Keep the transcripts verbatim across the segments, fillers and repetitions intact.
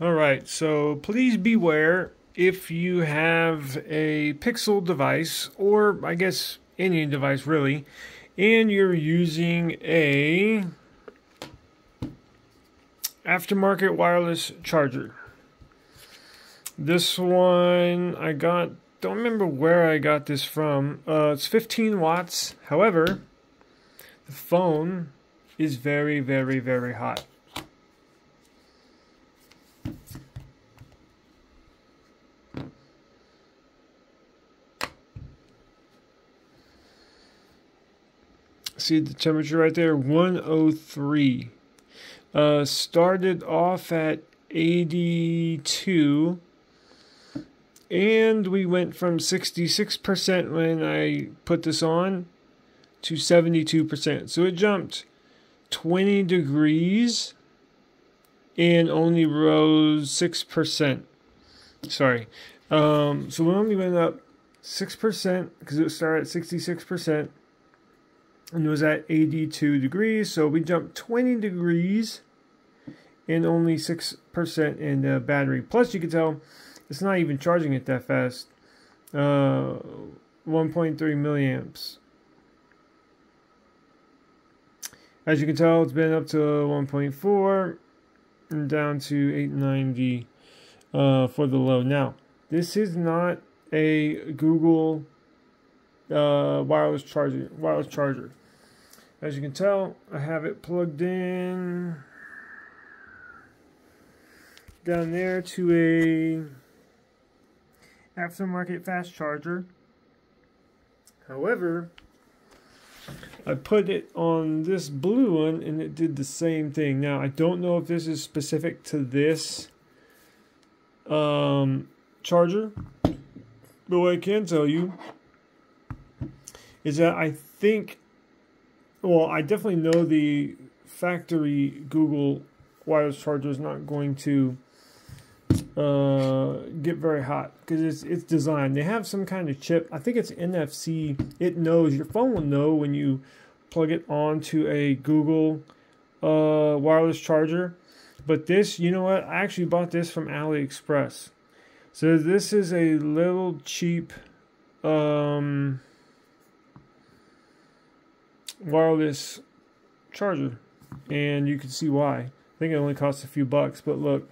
All right, so please beware if you have a Pixel device, or I guess any device really, and you're using a aftermarket wireless charger. This one I got, don't remember where I got this from. Uh, it's fifteen watts. However, the phone is very, very, very hot. See the temperature right there, one oh three. Uh, started off at eighty-two, and we went from sixty-six percent when I put this on to seventy-two percent. So it jumped twenty degrees and only rose six percent. Sorry. Um, so we only went up six percent because it started at sixty-six percent. And it was at eighty-two degrees, so we jumped twenty degrees and only six percent in the battery. Plus, you can tell it's not even charging it that fast. Uh, one point three milliamps. As you can tell, it's been up to one point four and down to eight ninety uh, for the low. Now, this is not a Google uh, wireless charger. Wireless charger. As you can tell, I have it plugged in down there to a aftermarket fast charger. However, I put it on this blue one and it did the same thing. Now, I don't know if this is specific to this um, charger, but what I can tell you is that I think, well, I definitely know the factory Google wireless charger is not going to uh, get very hot because it's it's designed. They have some kind of chip. I think it's N F C. It knows, your phone will know when you plug it onto a Google uh, wireless charger. But this, you know what? I actually bought this from AliExpress. So this is a little cheap um, wireless charger, and you can see why. I think it only costs a few bucks, but look,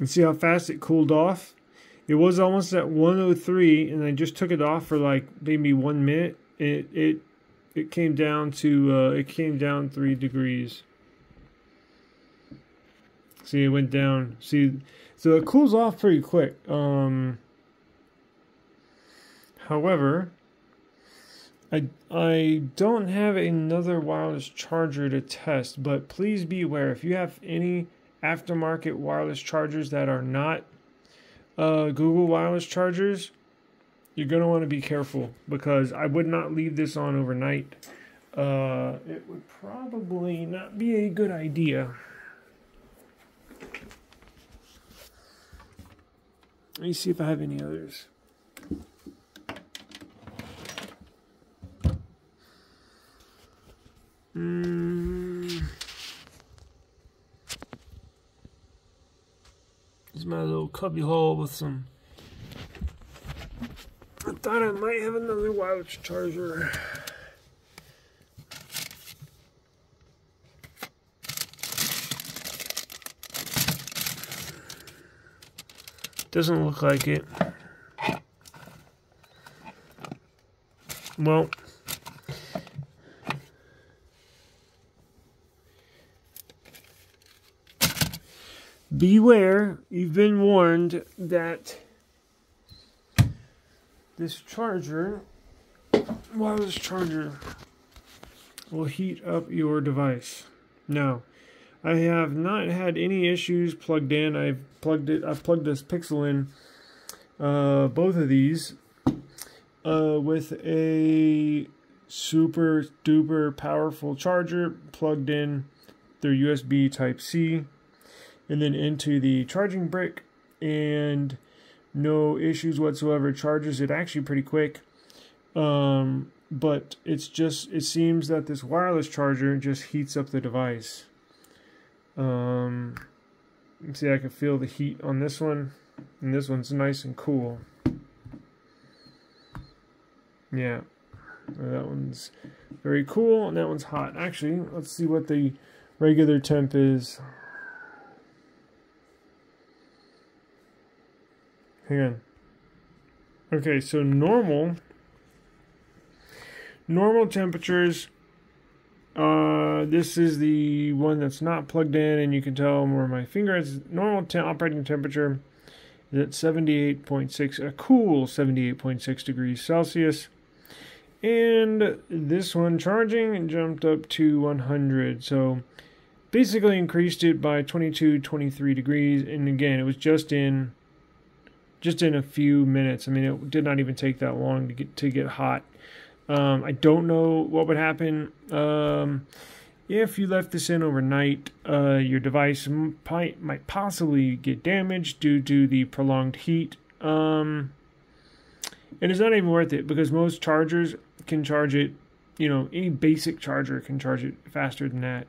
and see how fast it cooled off. It was almost at one oh three, and I just took it off for like maybe one minute. It it it came down to uh, it came down three degrees. See, it went down. See, so it cools off pretty quick. Um, however, I I don't have another wireless charger to test, but please be aware if you have any aftermarket wireless chargers that are not uh, Google wireless chargers, you're going to want to be careful, because I would not leave this on overnight. Uh, it would probably not be a good idea. Let me see if I have any others. Mm. My little cubby hole with some. I thought I might have another wireless charger. Doesn't look like it. Well, beware, you've been warned that this charger, wireless charger, will heat up your device. Now, I have not had any issues plugged in. I've plugged it, I've plugged this Pixel in, uh, both of these, uh, with a super duper powerful charger plugged in through U S B Type-C and then into the charging brick, and no issues whatsoever. Charges it actually pretty quick. Um, but it's just, it seems that this wireless charger just heats up the device. Um, see, I can feel the heat on this one, and this one's nice and cool. Yeah, that one's very cool, and that one's hot. Actually, let's see what the regular temp is. Hang on. Okay, so normal normal temperatures, uh, this is the one that's not plugged in, and you can tell where my finger is. Normal te operating temperature is at seventy-eight point six, a cool seventy-eight point six degrees Celsius, and this one charging jumped up to one hundred, so basically increased it by twenty-two, twenty-three degrees, and again, it was just in just in a few minutes. I mean, it did not even take that long to get to get hot. Um, I don't know what would happen um, if you left this in overnight. Uh, your device might, might possibly get damaged due to the prolonged heat. Um, and it's not even worth it, because most chargers can charge it, you know, any basic charger can charge it faster than that.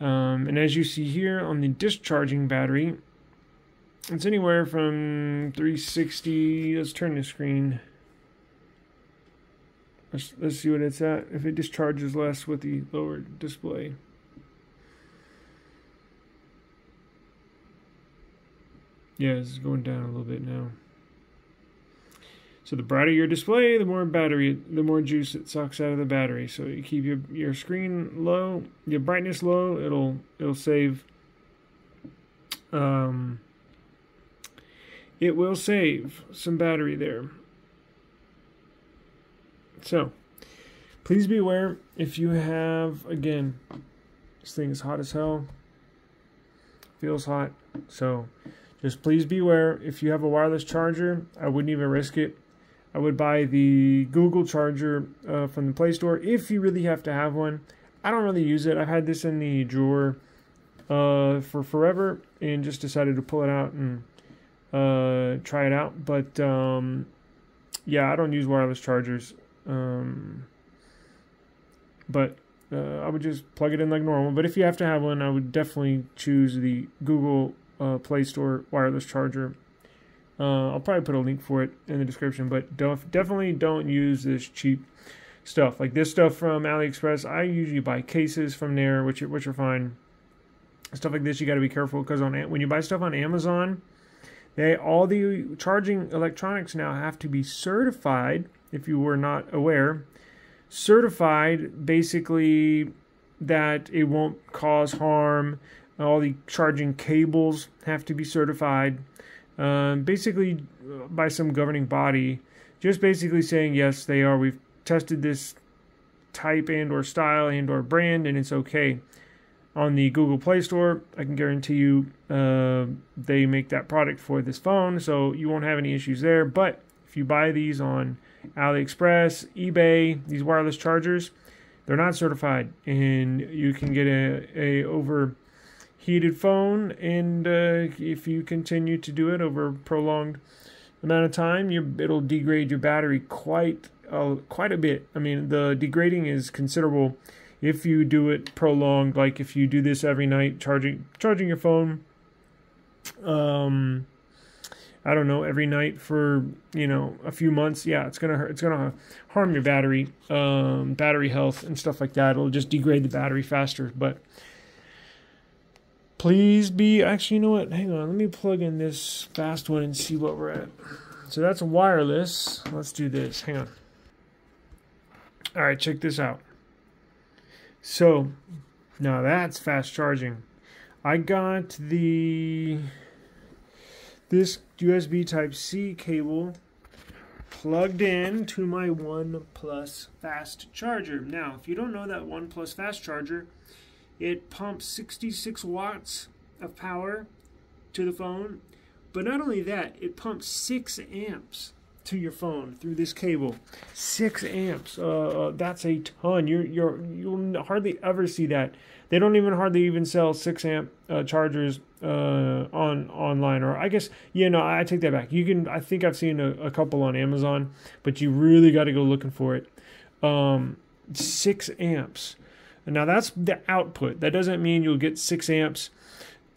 Um, and as you see here on the discharging battery, it's anywhere from three sixty, let's turn the screen. Let's, let's see what it's at, if it discharges less with the lower display. Yeah, it's going down a little bit now. So the brighter your display, the more battery, the more juice it sucks out of the battery. So you keep your, your screen low, your brightness low, it'll it'll save um it will save some battery there. So, please be aware, if you have, again, this thing is hot as hell, feels hot, so just please be aware, if you have a wireless charger, I wouldn't even risk it. I would buy the Google charger uh, from the Play Store, if you really have to have one. I don't really use it. I've had this in the drawer uh, for forever, and just decided to pull it out and uh, try it out, but um, yeah, I don't use wireless chargers. Um, but uh, I would just plug it in like normal. But if you have to have one, I would definitely choose the Google uh, Play Store wireless charger. Uh, I'll probably put a link for it in the description. But don't, definitely don't use this cheap stuff. Like this stuff from AliExpress, I usually buy cases from there, which are, which are fine. Stuff like this, you got to be careful, because on when you buy stuff on Amazon, they all the charging electronics now have to be certified. If you were not aware, certified basically that it won't cause harm. All the charging cables have to be certified, um, basically by some governing body, just basically saying yes, they are. We've tested this type and or style and or brand, and it's okay. On the Google Play Store, I can guarantee you uh, they make that product for this phone, so you won't have any issues there. But if you buy these on AliExpress, eBay, these wireless chargers, they're not certified, and you can get a, a overheated phone, and uh, if you continue to do it over a prolonged amount of time, you, it'll degrade your battery quite uh, quite a bit. I mean, the degrading is considerable if you do it prolonged, like if you do this every night, charging charging your phone, um I don't know, every night for, you know, a few months. Yeah, it's gonna hurt. It's gonna harm your battery, um, battery health and stuff like that. It'll just degrade the battery faster. But please be. Actually, you know what? Hang on. Let me plug in this fast one and see what we're at. So that's wireless. Let's do this. Hang on. All right, check this out. So now that's fast charging. I got the. This U S B Type-C cable plugged in to my OnePlus fast charger. Now, if you don't know that OnePlus fast charger, it pumps sixty-six watts of power to the phone. But not only that, it pumps six amps. to your phone through this cable. Six amps, uh, that's a ton. You're, you're you'll hardly ever see that. They don't even hardly even sell six amp uh, chargers uh, on online, or I guess, you know, I take that back. You can, I think I've seen a, a couple on Amazon, but you really got to go looking for it. Um, six amps. Now that's the output. That doesn't mean you'll get six amps.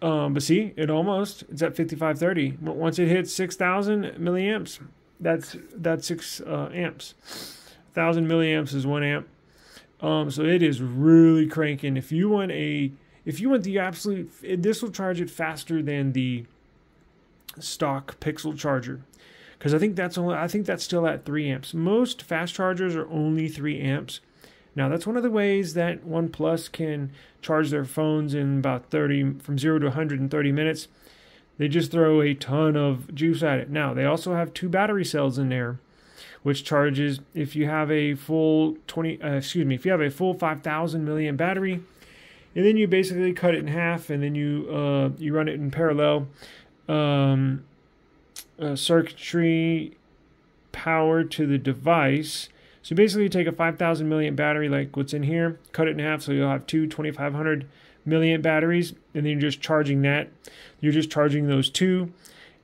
Um, but see, it almost, it's at fifty-five thirty. Once it hits six thousand milliamps, that's, that's six uh, amps. one thousand milliamps is one amp. Um, so it is really cranking. If you want a, if you want the absolute, this will charge it faster than the stock Pixel charger, because I think that's only, I think that's still at three amps. Most fast chargers are only three amps. Now that's one of the ways that OnePlus can charge their phones in about thirty, from zero to one hundred thirty minutes. They just throw a ton of juice at it. Now they also have two battery cells in there, which charges, if you have a full twenty, uh, excuse me, if you have a full five thousand milliamp battery, and then you basically cut it in half, and then you uh, you run it in parallel um, uh, circuitry power to the device. So basically you take a five thousand milliamp battery like what's in here, cut it in half, so you'll have two twenty-five hundred milliamp batteries, and then you're just charging that. You're just charging those two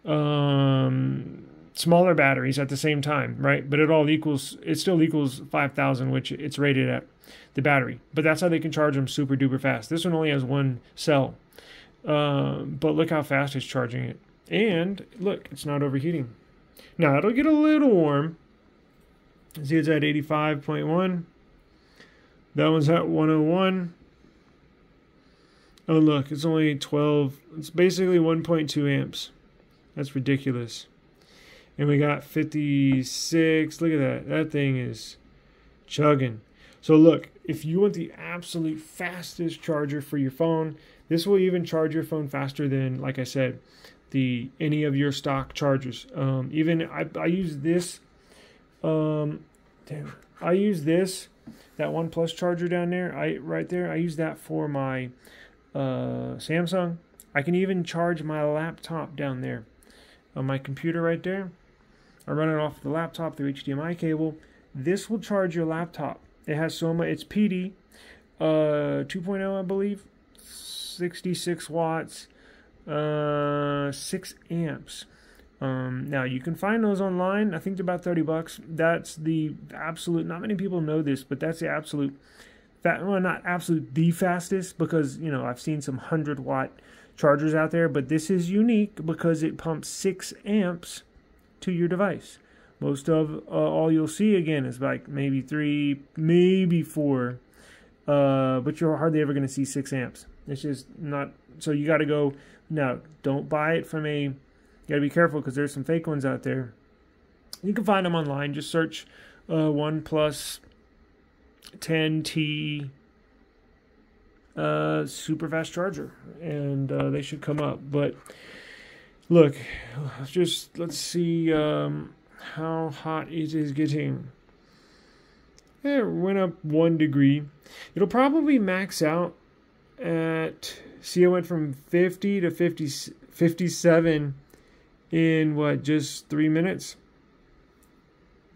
Um, smaller batteries at the same time, right? But it all equals, it still equals five thousand, which it's rated at, the battery. But that's how they can charge them super duper fast. This one only has one cell, uh, but look how fast it's charging it. And look, it's not overheating. Now it'll get a little warm. See, it's at eighty-five point one. That one's at one oh one. Oh look, it's only twelve. It's basically one point two amps. That's ridiculous. And we got fifty-six. Look at that. That thing is chugging. So look, if you want the absolute fastest charger for your phone, this will even charge your phone faster than, like I said, the any of your stock chargers. Um, even I, I use this. Um, damn, I use this, that OnePlus charger down there. I right there. I use that for my uh, Samsung. I can even charge my laptop down there. On my computer right there, I run it off the laptop through H D M I cable. This will charge your laptop. It has so much. It's P D, uh, two point oh, I believe, sixty-six watts, uh, six amps. Um, now you can find those online. I think they're about thirty bucks. That's the absolute. Not many people know this, but that's the absolute. That well, not absolute the fastest, because you know I've seen some hundred watt chargers out there, but this is unique because it pumps six amps to your device. Most of uh, all you'll see again is like maybe three, maybe four, uh, but you're hardly ever going to see six amps. It's just not. So you got to go now. Don't buy it from a. You got to be careful because there's some fake ones out there. You can find them online. Just search uh, OnePlus ten T. Uh, super fast charger, and uh, they should come up. But look, let's just let's see um, how hot it is getting. It went up one degree. It'll probably max out at. See, it went from fifty to fifty, fifty-seven in what, just three minutes,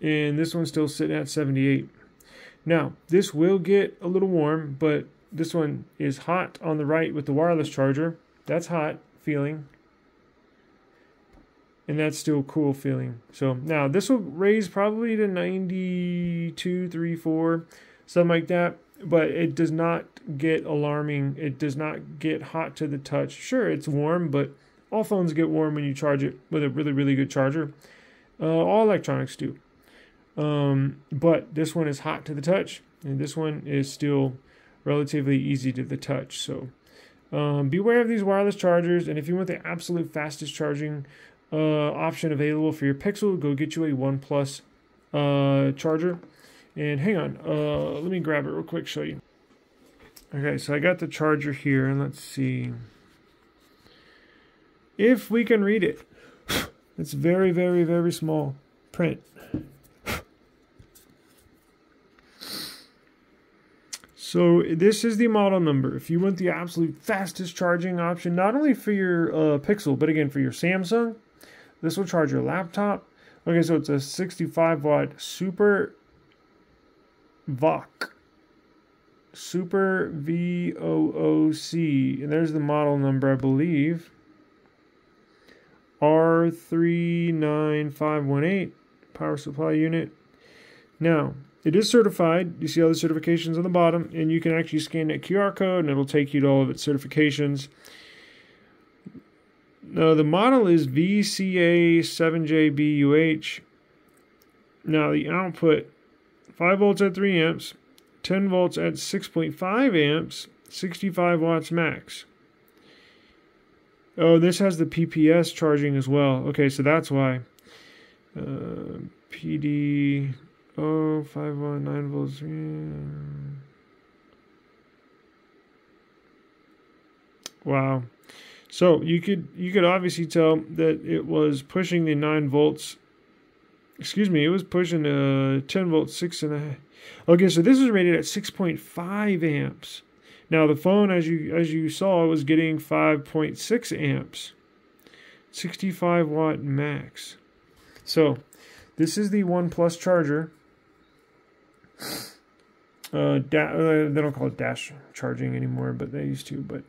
and this one's still sitting at seventy-eight. Now this will get a little warm, but. This one is hot on the right with the wireless charger. That's hot feeling. And that's still cool feeling. So now this will raise probably to ninety-two, three, four, something like that. But it does not get alarming. It does not get hot to the touch. Sure, it's warm, but all phones get warm when you charge it with a really, really good charger. Uh, all electronics do. Um, but this one is hot to the touch. And this one is still relatively easy to the touch. So um, beware of these wireless chargers, and if you want the absolute fastest charging uh, option available for your Pixel, go get you a OnePlus uh, charger. And hang on, uh, let me grab it real quick, show you. Okay, so I got the charger here, and let's see if we can read it. It's very, very, very small print. So this is the model number. If you want the absolute fastest charging option, not only for your uh, Pixel, but again for your Samsung, this will charge your laptop. Okay, so it's a sixty-five watt super V O O C. Super V O O C. And there's the model number, I believe. R three nine five one eight power supply unit. Now, it is certified. You see all the certifications on the bottom, and you can actually scan that Q R code and it'll take you to all of its certifications. Now, the model is V C A seven J B U H. Now, the output, five volts at three amps, ten volts at six point five amps, sixty-five watts max. Oh, this has the P P S charging as well. Okay, so that's why. Uh, P D... Oh, five watt, nine volts. Yeah. Wow. So you could you could obviously tell that it was pushing the nine volts. Excuse me, it was pushing a ten volt, six and a half. Okay, so this is rated at six point five amps. Now the phone, as you as you saw, was getting five point six amps, sixty-five watt max. So this is the OnePlus charger. Uh, da uh, they don't call it dash charging anymore, but they used to. But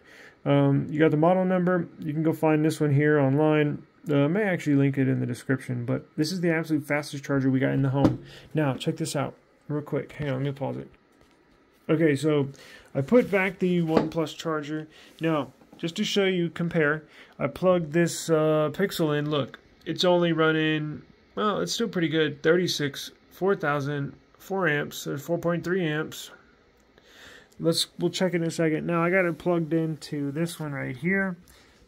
um, you got the model number. You can go find this one here online. Uh, I may actually link it in the description. But this is the absolute fastest charger we got in the home. Now check this out real quick. Hang on, let me pause it. Okay, so I put back the OnePlus charger. Now, just to show you, compare. I plugged this uh, Pixel in. Look, it's only running. Well, it's still pretty good. thirty-six, four thousand. four amps, there's four point three amps. Let's we'll check in a second. Now I got it plugged into this one right here.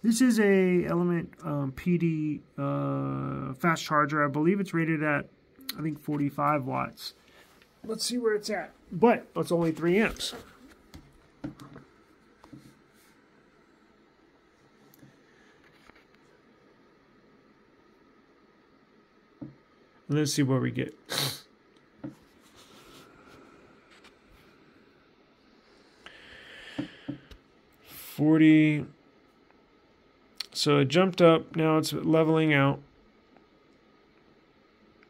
This is a Element um, P D uh, fast charger. I believe it's rated at I think forty-five watts. Let's see where it's at. But it's only three amps. Let's see what we get. forty, so it jumped up, now it's leveling out.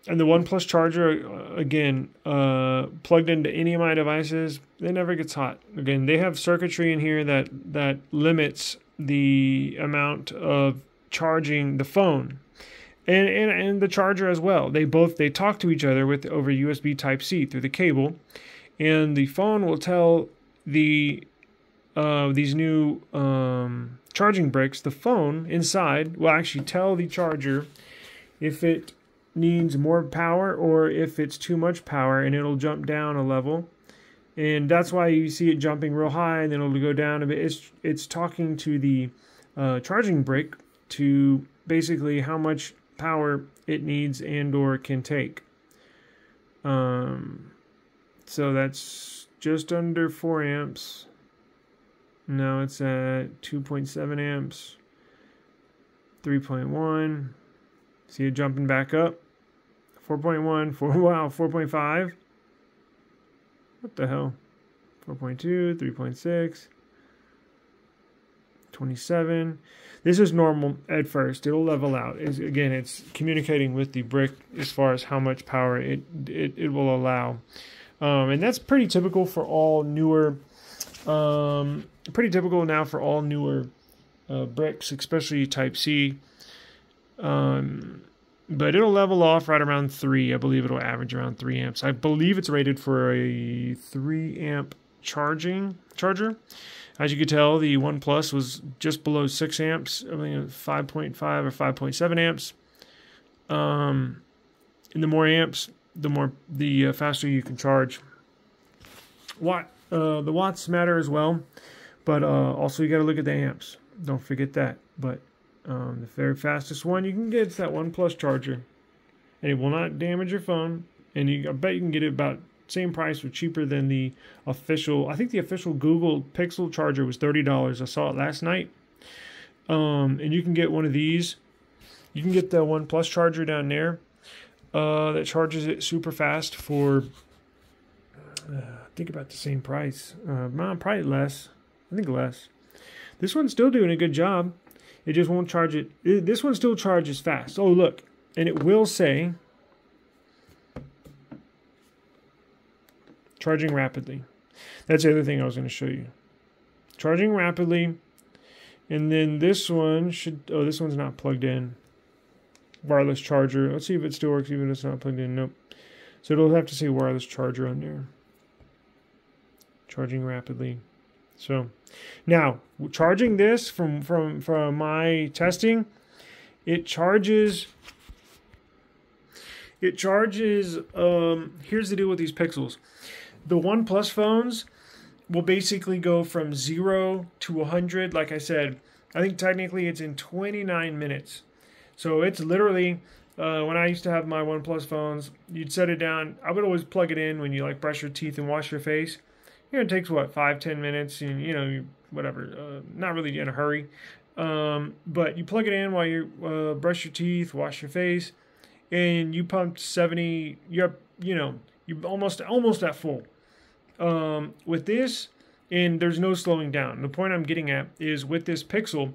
And the OnePlus charger, again, uh, plugged into any of my devices, it never gets hot. Again, they have circuitry in here that, that limits the amount of charging the phone. And, and, and the charger as well. They both, they talk to each other with over U S B Type-C through the cable. And the phone will tell the... Uh, these new um, charging bricks, the phone inside will actually tell the charger if it needs more power or if it's too much power, and it'll jump down a level. And that's why you see it jumping real high and then it'll go down a bit. It's, it's talking to the uh, charging brick to basically how much power it needs and or can take. Um, so that's just under four amps. No, it's at two point seven amps, three point one. See it jumping back up. four point one, four, wow, four point five. What the hell? four point two, three point six, twenty-seven. This is normal at first. It'll level out. It's, again, it's communicating with the brick as far as how much power it, it, it will allow. Um, and that's pretty typical for all newer... Um, pretty typical now for all newer uh, bricks, especially Type-C. Um, but it'll level off right around three. I believe it'll average around three amps. I believe it's rated for a three amp charging charger. As you can tell, the OnePlus was just below six amps. I mean, five point five or five point seven amps. Um, and the more amps, the more the uh, faster you can charge. What? Uh, the watts matter as well, but uh, also you got to look at the amps. Don't forget that. But um, the very fastest one you can get is that OnePlus charger, and it will not damage your phone. And you, I bet you can get it about same price or cheaper than the official. I think the official Google Pixel charger was thirty dollars. I saw it last night. Um, and you can get one of these. You can get the OnePlus charger down there uh, that charges it super fast for. Uh, I think about the same price. Uh, probably less. I think less. This one's still doing a good job. It just won't charge it. This one still charges fast. Oh, look. And it will say Charging rapidly. That's the other thing I was going to show you. Charging rapidly. And then this one should... Oh, this one's not plugged in. Wireless charger. Let's see if it still works even if it's not plugged in. Nope. So it'll have to say wireless charger on there. Charging rapidly. So now charging this from, from, from my testing, it charges... It charges, um, here's the deal with these pixels. The OnePlus phones will basically go from zero to one hundred. Like I said, I think technically it's in twenty-nine minutes. So it's literally, uh, when I used to have my OnePlus phones, you'd set it down. I would always plug it in when you like brush your teeth and wash your face. You know, it takes what, five, ten minutes, and you know, whatever, uh, not really in a hurry. Um, but you plug it in while you uh, brush your teeth, wash your face. And you pumped seventy, you're, you know, you're almost, almost at full. Um, with this, and there's no slowing down. The point I'm getting at is with this Pixel,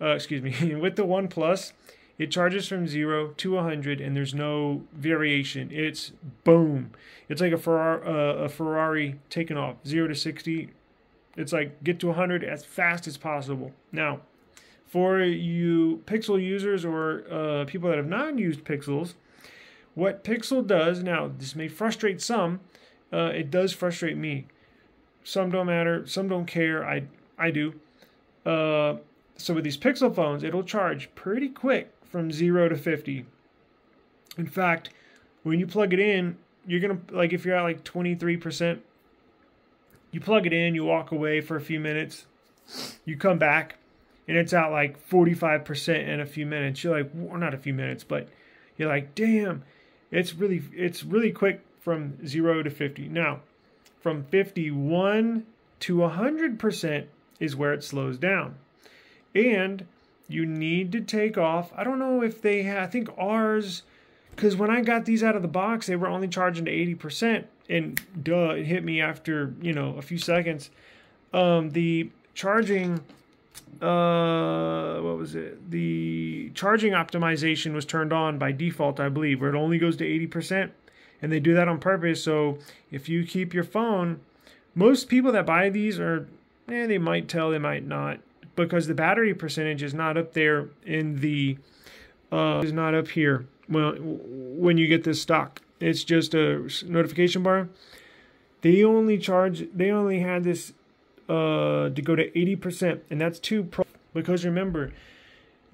uh, excuse me, with the OnePlus, it charges from zero to one hundred, and there's no variation. It's boom. It's like a Ferrari, uh, a Ferrari taking off, zero to sixty. It's like get to one hundred as fast as possible. Now, for you Pixel users or uh, people that have not used Pixels, what Pixel does, now this may frustrate some, uh, it does frustrate me. Some don't matter, some don't care, I, I do. Uh, so with these Pixel phones, it'll charge pretty quick from zero to fifty. In fact, when you plug it in, you're gonna, like if you're at like twenty-three percent, you plug it in, you walk away for a few minutes, you come back, and it's at like forty-five percent in a few minutes. You're like, well, not a few minutes, but you're like, damn, it's really, it's really quick from zero to fifty. Now, from fifty-one to one hundred percent is where it slows down. And you need to take off. I don't know if they have, I think ours, because when I got these out of the box, they were only charging to eighty percent. And duh, it hit me after, you know, a few seconds. Um, the charging... Uh, what was it? The charging optimization was turned on by default, I believe, where it only goes to eighty percent, and they do that on purpose. So if you keep your phone, most people that buy these are, eh, they might tell, they might not, because the battery percentage is not up there in the, uh, is not up here. Well, when you get this stock, it's just a notification bar. They only charge, they only had this Uh, to go to eighty percent, and that's too pro, because remember,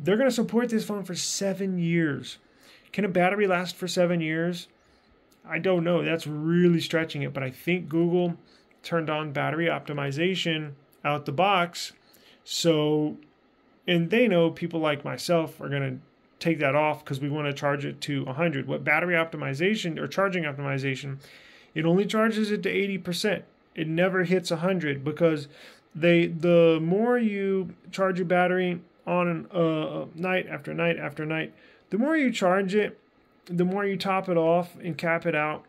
they're going to support this phone for seven years. Can a battery last for seven years? I don't know. That's really stretching it, but I think Google turned on battery optimization out the box, so, and they know people like myself are going to take that off because we want to charge it to one hundred. What battery optimization or charging optimization, it only charges it to eighty percent. It never hits one hundred because they the more you charge your battery on uh, night after night after night, the more you charge it, the more you top it off and cap it out.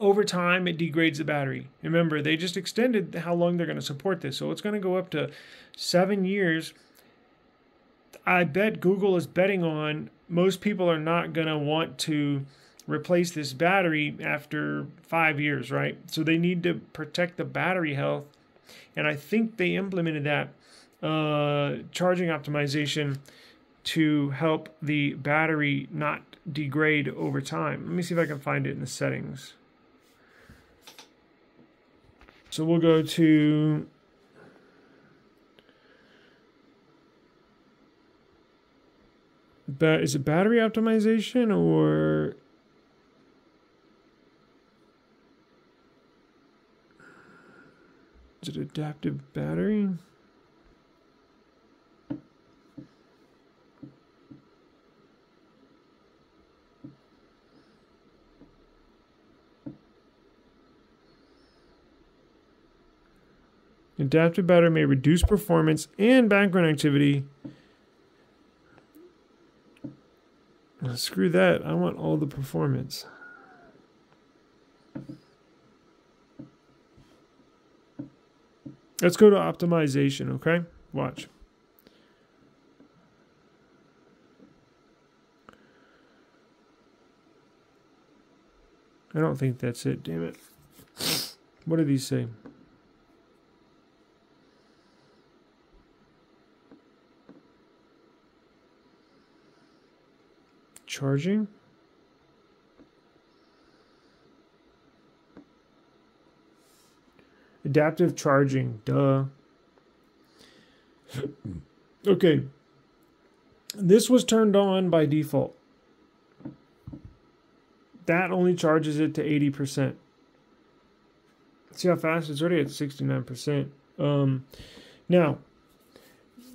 Over time, it degrades the battery. Remember, they just extended how long they're going to support this. So it's going to go up to seven years. I bet Google is betting on most people are not going to want to replace this battery after five years, right? So they need to protect the battery health. And I think they implemented that uh, charging optimization to help the battery not degrade over time. Let me see if I can find it in the settings. So we'll go to... But is it battery optimization or... Is it adaptive battery? Adaptive battery may reduce performance and background activity. Well, screw that. I want all the performance. Let's go to optimization, okay? Watch. I don't think that's it, damn it. What do these say? Charging? Adaptive charging, duh. Okay. This was turned on by default. That only charges it to eighty percent. See how fast? It's already at sixty-nine percent. Um, now,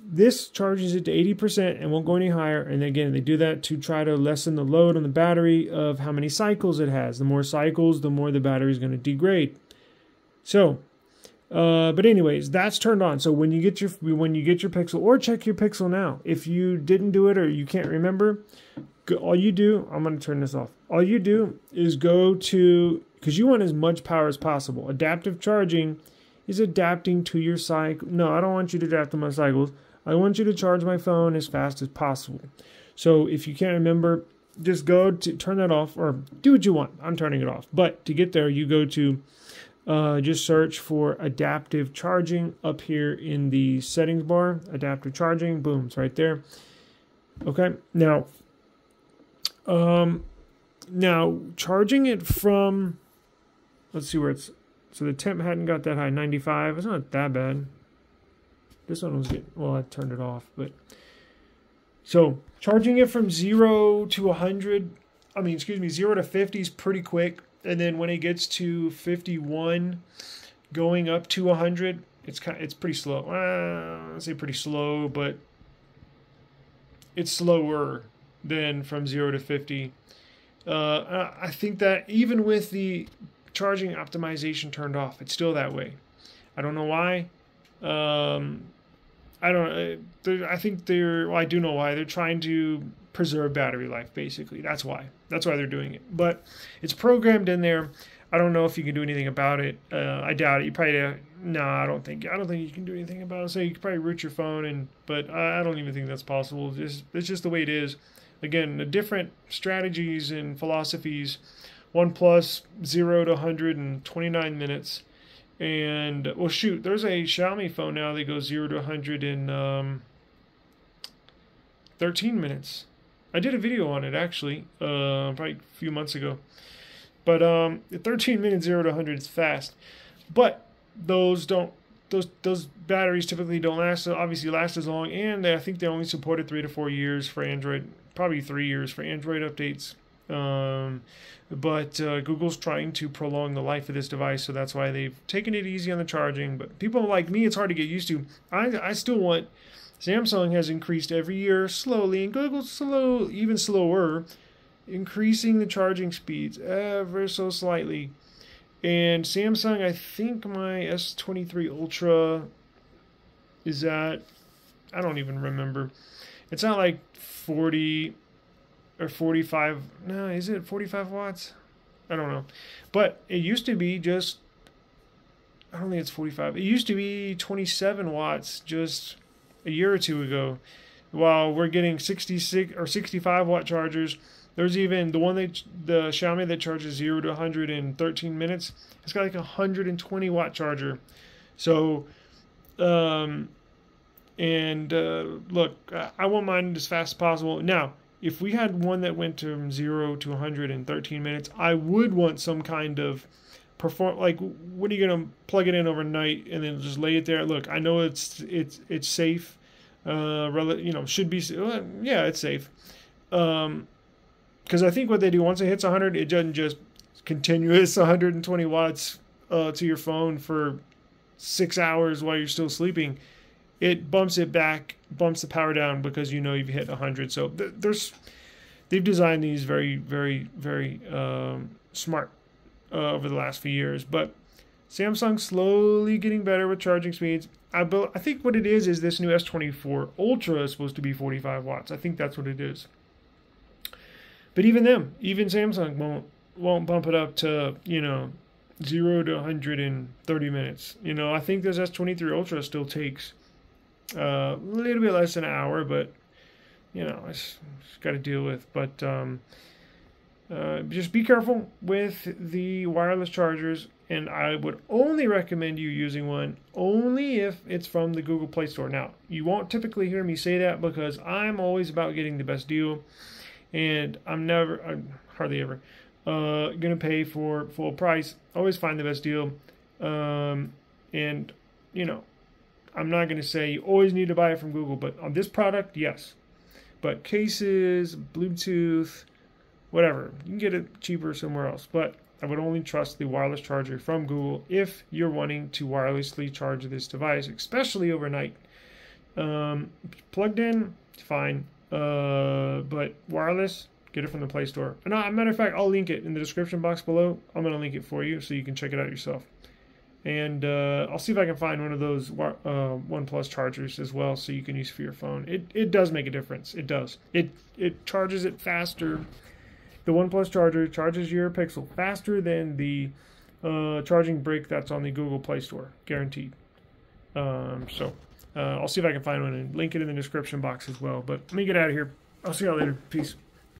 this charges it to eighty percent and won't go any higher. And again, they do that to try to lessen the load on the battery of how many cycles it has. The more cycles, the more the battery is going to degrade. So, uh, but anyways, that's turned on. So when you get your when you get your Pixel, or check your Pixel now. If you didn't do it or you can't remember, go, all you do, I'm going to turn this off. All you do is go to, because you want as much power as possible. Adaptive charging is adapting to your cycle. No, I don't want you to adapt to my cycles. I want you to charge my phone as fast as possible. So if you can't remember, just go to turn that off or do what you want. I'm turning it off. But to get there, you go to Uh, just search for adaptive charging up here in the settings bar. Adaptive charging, boom, it's right there. Okay, now, um, now charging it from, let's see where it's, so the temp hadn't got that high, ninety-five, it's not that bad. This one was good, well, I turned it off, but, so charging it from zero to one hundred, I mean, excuse me, zero to fifty is pretty quick. And then when it gets to fifty-one, going up to one hundred, it's kind of, it's pretty slow. Uh, I say pretty slow, but it's slower than from zero to fifty. Uh, I think that even with the charging optimization turned off, it's still that way. I don't know why. Um, I don't. I think they're. Well, I do know why. They're trying to preserve battery life, basically. That's why. That's why they're doing it. But it's programmed in there. I don't know if you can do anything about it. Uh, I doubt it. You probably uh, no. I don't think. I don't think you can do anything about it. So you could probably root your phone, and but I don't even think that's possible. It's just, it's just the way it is. Again, the different strategies and philosophies. OnePlus zero to one hundred twenty-nine minutes, and well, shoot, there's a Xiaomi phone now that goes zero to one hundred in um, thirteen minutes. I did a video on it actually, uh, probably a few months ago. But um, thirteen minutes zero to one hundred is fast. But those don't, those those batteries typically don't last, obviously last as long. And they, I think they only supported three to four years for Android, probably three years for Android updates. Um, but uh, Google's trying to prolong the life of this device, so that's why they've taken it easy on the charging. But people like me, it's hard to get used to. I I still want. Samsung has increased every year slowly, and Google slow, even slower, increasing the charging speeds ever so slightly. And Samsung, I think my S twenty-three Ultra is at, I don't even remember. It's not like forty or forty-five. No, is it forty-five watts? I don't know. But it used to be just, I don't think it's forty-five. It used to be twenty-seven watts just a year or two ago, while we're getting sixty-six or sixty-five watt chargers. There's even the one that the Xiaomi that charges zero to one hundred in thirteen minutes. It's got like a one hundred twenty watt charger. So, um, and uh, look, I want mine as fast as possible. Now, if we had one that went from zero to one hundred in thirteen minutes, I would want some kind of perform. Like, what are you gonna plug it in overnight and then just lay it there? Look, I know it's it's it's safe. Uh, you know, should be. Yeah, it's safe. Um, because I think what they do, once it hits one hundred, it doesn't just continuous one hundred twenty watts uh, to your phone for six hours while you're still sleeping. It bumps it back, bumps the power down because you know you've hit one hundred. So th there's, they've designed these very, very, very um, smart uh, over the last few years. But Samsung slowly getting better with charging speeds. I I think what it is is this new S twenty-four Ultra is supposed to be forty-five watts. I think that's what it is. But even them, even Samsung won't won't bump it up to, you know, zero to one hundred in thirty minutes. You know, I think this S twenty-three Ultra still takes Uh, a little bit less than an hour, but you know, it's, it's got to deal with. But um, uh, just be careful with the wireless chargers. and I would only recommend you using one only if it's from the Google Play Store. Now, you won't typically hear me say that because I'm always about getting the best deal, and I'm never, I'm hardly ever, uh, gonna pay for full price. Always find the best deal, um, and you know, I'm not gonna say you always need to buy it from Google, but on this product, yes. But cases, Bluetooth, whatever, you can get it cheaper somewhere else, but I would only trust the wireless charger from Google if you're wanting to wirelessly charge this device, especially overnight. Um, plugged in, fine, uh, but wireless, get it from the Play Store. And as a matter of fact, I'll link it in the description box below. I'm going to link it for you so you can check it out yourself. And uh, I'll see if I can find one of those uh, OnePlus chargers as well so you can use for your phone. It, it does make a difference. It does. It, it charges it faster. The OnePlus charger charges your Pixel faster than the uh, charging brick that's on the Google Play Store, guaranteed. Um, so uh, I'll see if I can find one and link it in the description box as well. But let me get out of here. I'll see y'all later. Peace.